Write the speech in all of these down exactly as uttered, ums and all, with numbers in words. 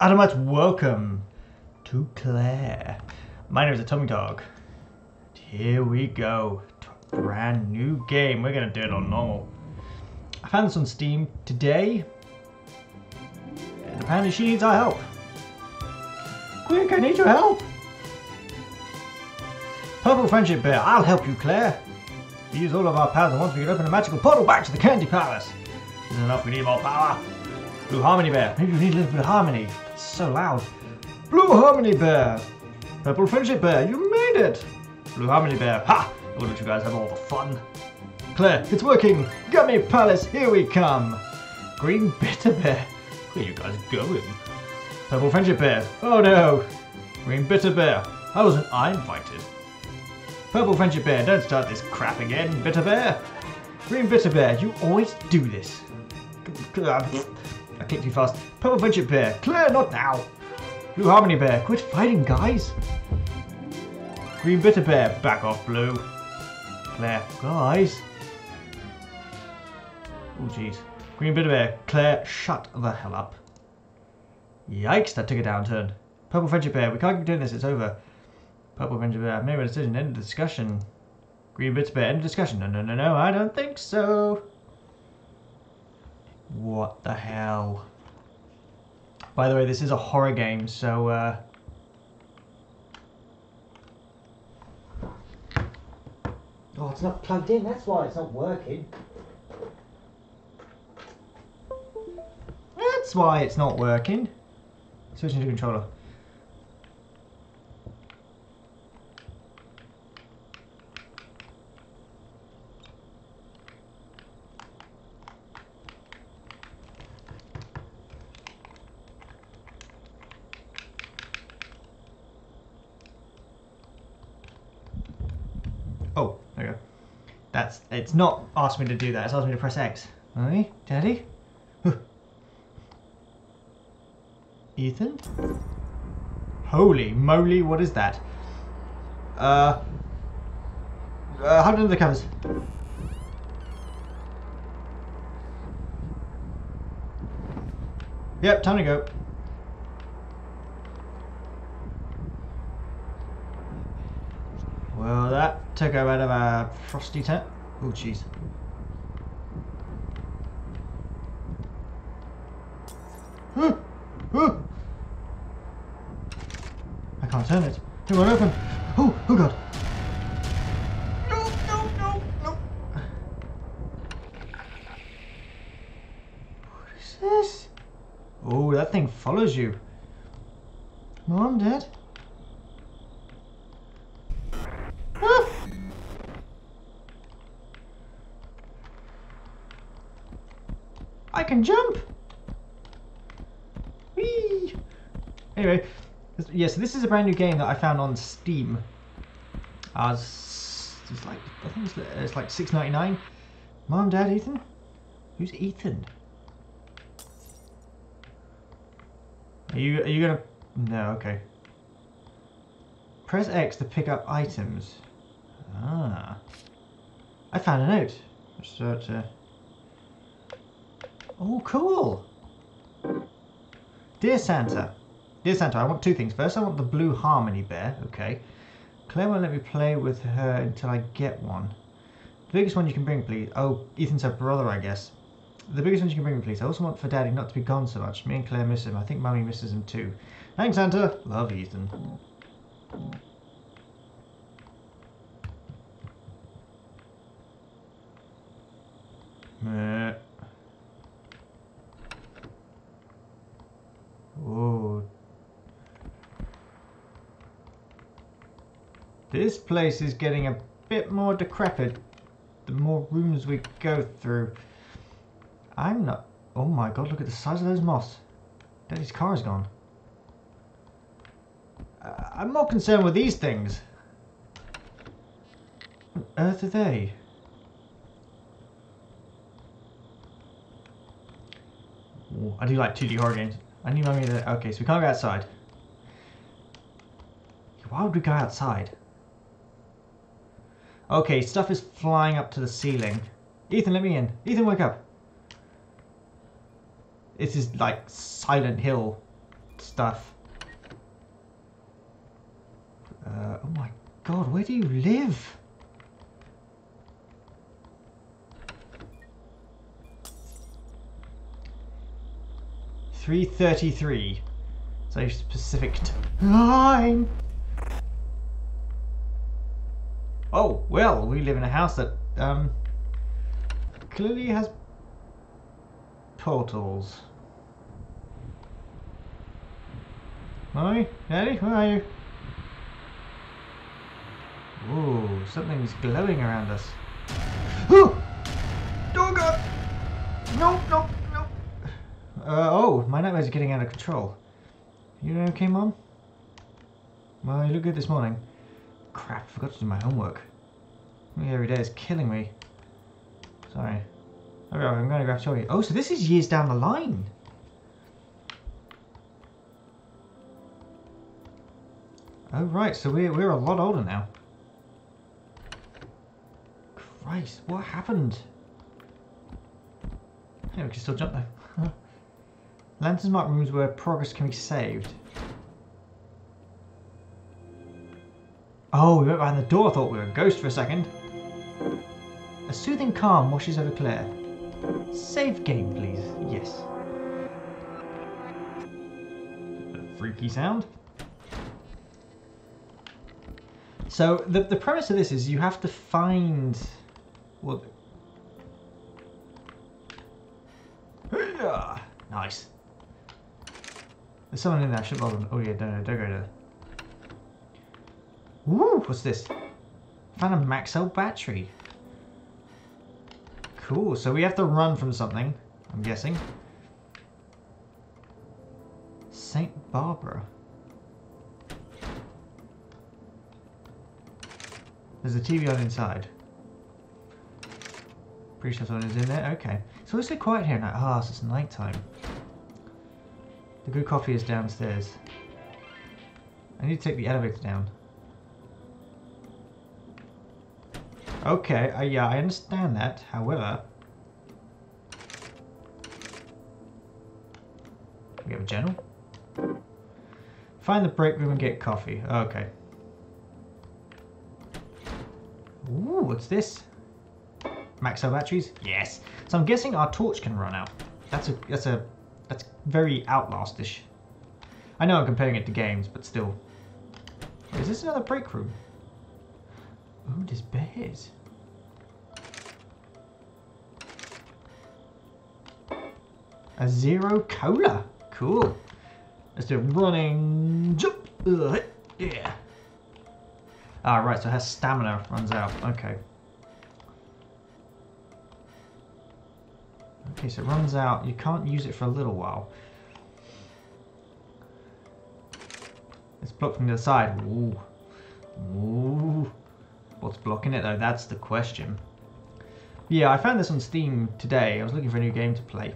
Adamite, welcome to Claire. My name is Atomic Dog. Here we go to a brand new game. We're gonna do it on normal. I found this on Steam today, and apparently she needs our help. Quick, I need your help. Purple Friendship Bear, I'll help you, Claire. We use all of our powers at once. We can open a magical portal back to the Candy Palace. Isn't enough, we need more power. Blue Harmony Bear, maybe we need a little bit of harmony. It's so loud. Blue Harmony Bear. Purple Friendship Bear, you made it. Blue Harmony Bear, ha! I wonder if you guys have all the fun. Claire, it's working. Gummy Palace, here we come. Green Bitter Bear, where are you guys going? Purple Friendship Bear, oh no. Green Bitter Bear, how wasn't I invited? Purple Friendship Bear, don't start this crap again, Bitter Bear. Green Bitter Bear, you always do this. I clicked too fast. Purple Friendship Bear, Claire, not now. Blue Harmony Bear, quit fighting, guys. Green Bitter Bear, back off, Blue. Claire, guys. Oh, jeez. Green Bitter Bear, Claire, shut the hell up. Yikes, that took a downturn. Purple Friendship Bear, we can't keep doing this, it's over. Purple Friendship Bear, I've made my decision, end of discussion. Green Bitter Bear, end of discussion. No, no, no, no, I don't think so. What the hell? By the way, this is a horror game, so uh oh, it's not plugged in, that's why it's not working. That's why it's not working. Switching to controller. That's, it's not asked me to do that, it's asked me to press X. Mommy? Daddy? Ethan? Holy moly, what is that? Uh, uh hide under the covers. Yep, time to go. Well, that took a bit of a frosty turn. Oh, jeez. I can't turn it. It won't open. Oh, oh God. No, no, no, no. What is this? Oh, that thing follows you. Mom, Dad. I can jump! Whee! Anyway, yes, yeah, so this is a brand new game that I found on Steam. I was, it's like, I think it's like six ninety-nine. Mom, Dad, Ethan? Who's Ethan? Are you, are you gonna, no, okay. Press X to pick up items. Ah. I found a note. Start, uh, oh, cool. Dear Santa. Dear Santa, I want two things. First, I want the Blue Harmony Bear. Okay. Claire won't let me play with her until I get one. The biggest one you can bring, please. Oh, Ethan's her brother, I guess. The biggest one you can bring, please. I also want for Daddy not to be gone so much. Me and Claire miss him. I think Mummy misses him too. Thanks, Santa. Love, Ethan. Meh. Oh, this place is getting a bit more decrepit the more rooms we go through. I'm not... Oh my God, look at the size of those moths. Daddy's car is gone. Uh, I'm more concerned with these things. What on earth are they? Ooh, I do like two D horror games. I need Mummy to... Okay, so we can't go outside. Why would we go outside? Okay, stuff is flying up to the ceiling. Ethan, let me in. Ethan, wake up. This is like Silent Hill stuff. Uh, oh my god, where do you live? three thirty-three. So specific time. Oh, well, we live in a house that um, clearly has portals. Mommy? Daddy? Where are you? Ooh, something's glowing around us. Ooh! Oh god! No, no, no! Uh, oh, my nightmares are getting out of control. You okay, Mom? Well, you look good this morning. Crap, I forgot to do my homework. Every day is killing me. Sorry. Alright, I'm going to grab Toy. Oh, so this is years down the line! Oh, right, so we're, we're a lot older now. Christ, what happened? Yeah, we can still jump though. Lanterns mark rooms where progress can be saved. Oh, we went behind the door, thought we were a ghost for a second. A soothing calm washes over Claire. Save game, please. Yes. A freaky sound. So, the, the premise of this is you have to find... Well... Nice. There's someone in there, I should bother them. Oh yeah, don't, don't go there. Woo! What's this? Found a Maxell battery. Cool, so we have to run from something, I'm guessing. Saint Barbara. There's a T V on inside. Pretty sure someone is in there. Okay. It's always so quiet here now. Ah, oh, so it's night time. The good coffee is downstairs. I need to take the elevator down. Okay, uh, yeah, I understand that. However, we have a journal. Find the break room and get coffee. Okay. Ooh, what's this? Maxell batteries? Yes. So I'm guessing our torch can run out. That's a that's a that's very Outlast-ish. I know I'm comparing it to games, but still. Wait, is this another break room? Oh, there's bears. A Zero Cola. Cool. Let's do a running jump. Ugh. Yeah. Ah, right. So her stamina runs out. Okay. Okay, so it runs out. You can't use it for a little while. It's blocked from the other side. Ooh. Ooh. What's blocking it though? That's the question. Yeah, I found this on Steam today. I was looking for a new game to play.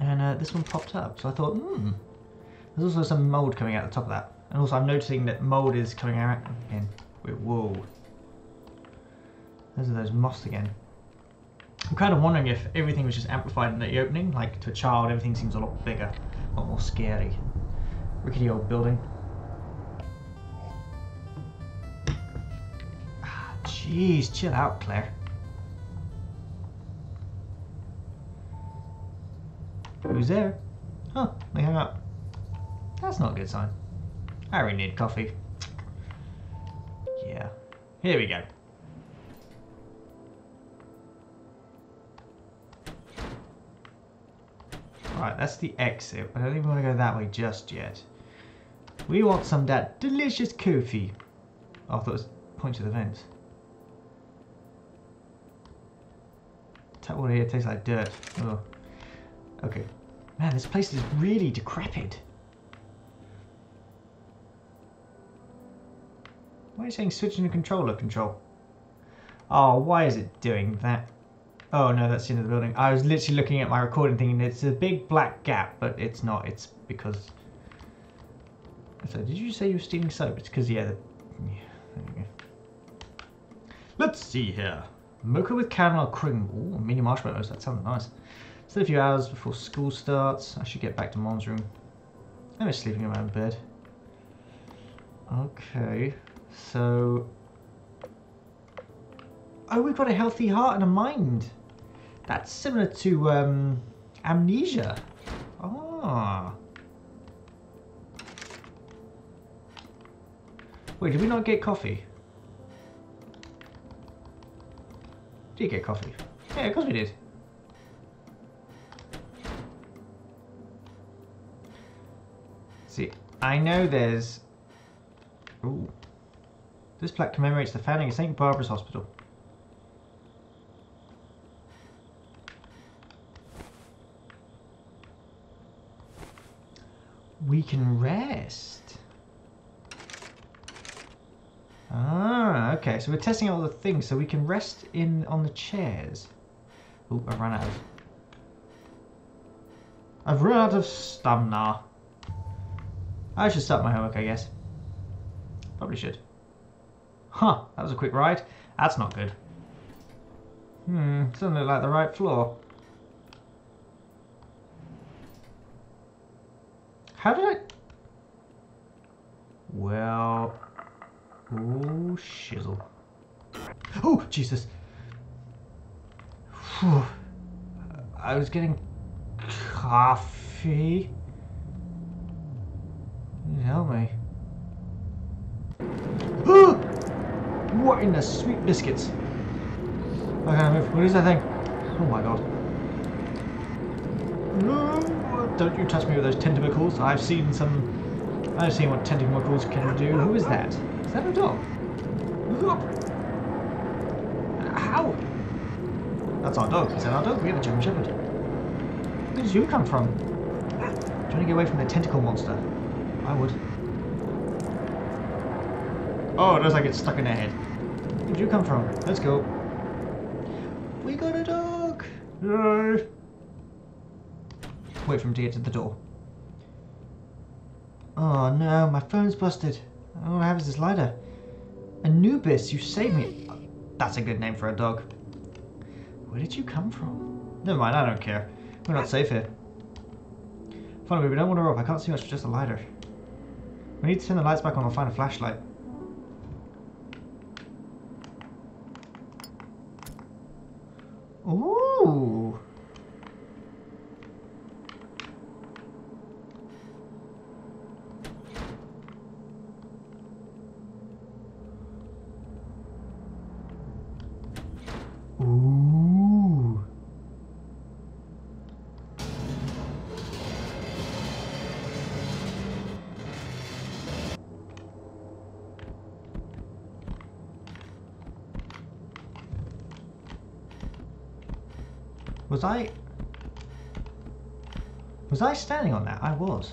And uh, this one popped up. So I thought, hmm. There's also some mold coming out the top of that. And also I'm noticing that mold is coming out again. Wait, whoa. Those are those moss again. I'm kind of wondering if everything was just amplified in the opening. Like, to a child, everything seems a lot bigger, a lot more scary. Rickety old building. Ah, jeez, chill out, Claire. Who's there? Huh, they hung up. That's not a good sign. I really need coffee. Yeah. Here we go. Right, that's the exit. I don't even want to go that way just yet. We want some of that delicious coffee. Oh, I thought it was point to the vent. Tap water here tastes like dirt. Oh. Okay. Man, this place is really decrepit. Why are you saying switching to controller control? Oh, why is it doing that? Oh no, that's the end of the building. I was literally looking at my recording thinking it's a big black gap, but it's not. It's because... So, did you say you were stealing soap? It's because, yeah, the... yeah, there we go. Let's see here. Mocha with caramel cream. Ooh, mini marshmallows. That sounds nice. Still a few hours before school starts. I should get back to Mom's room. They're just sleeping around bed. Okay, so... Oh, we've got a healthy heart and a mind. That's similar to um, amnesia. Ah. Wait, did we not get coffee? Did you get coffee? Yeah, of course we did. See, I know there's... Ooh. This plaque commemorates the founding of Saint Barbara's Hospital. We can rest. Ah, okay. So we're testing all the things, so we can rest in on the chairs. Ooh, I've run out of... I've run out of stamina. I should start my homework, I guess. Probably should. Huh, that was a quick ride. That's not good. Hmm, doesn't look like the right floor. How did I... Well... Oh, shizzle. Oh, Jesus! Whew. I was getting coffee. Help me. Oh! What in the sweet biscuits? I can't move. What is that thing? Oh my god. No! Don't you touch me with those tentacles. I've seen some... I've seen what tentacles can do. Who is that? Is that a dog? Look up! How? That's our dog. Is that our dog? We have a German Shepherd. Where did you come from? Trying to get away from the tentacle monster. I would. Oh, it looks like it's stuck in their head. Where'd you come from? Let's go. We got a dog! Yay! Wait for him to get to the door. Oh no, my phone's busted. All I have is this lighter. Anubis, you saved me. That's a good name for a dog. Where did you come from? Never mind, I don't care. We're not safe here. Finally, we don't want to rope. I can't see much with just a lighter. We need to turn the lights back on or find a flashlight. Ooh! Ooh! Was I... Was I standing on that? I was.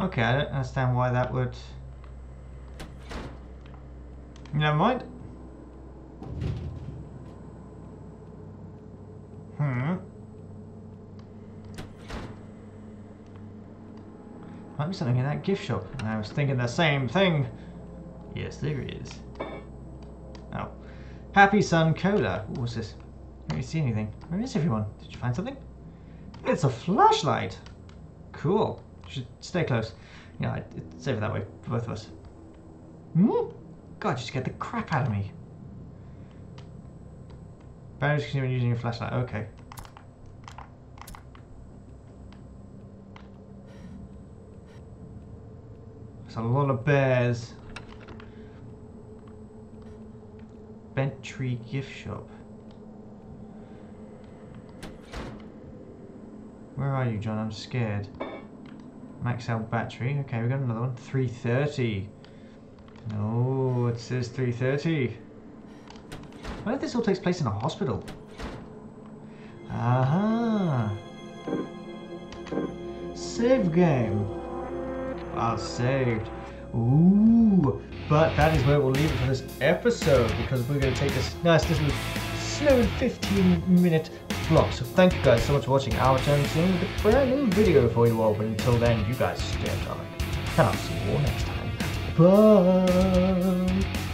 Okay, I don't understand why that would... Never mind. Hmm. Might be something in that gift shop. I was thinking the same thing. Yes, there is. Oh. Happy Sun Cola. What was this? I didn't see anything. Where is everyone? Did you find something? It's a flashlight. Cool. Should stay close. You know, it's safer that way for both of us. Hmm? God, you just get the crap out of me. Barriers continue when using your flashlight. Okay. There's a lot of bears. Bent Tree gift shop. Where are you, John? I'm scared. Maxell battery. Okay, we got another one. three thirty. No, it says three thirty. What if this all takes place in a hospital? Aha! Save game. Ah, saved. Ooh! But that is where we'll leave it for this episode, because we're going to take this nice little slow fifteen minute vlog. So thank you guys so much for watching. I'll return soon with a brand new video for you all, but until then, you guys stay on topic. and I'll see you all next time. Bye!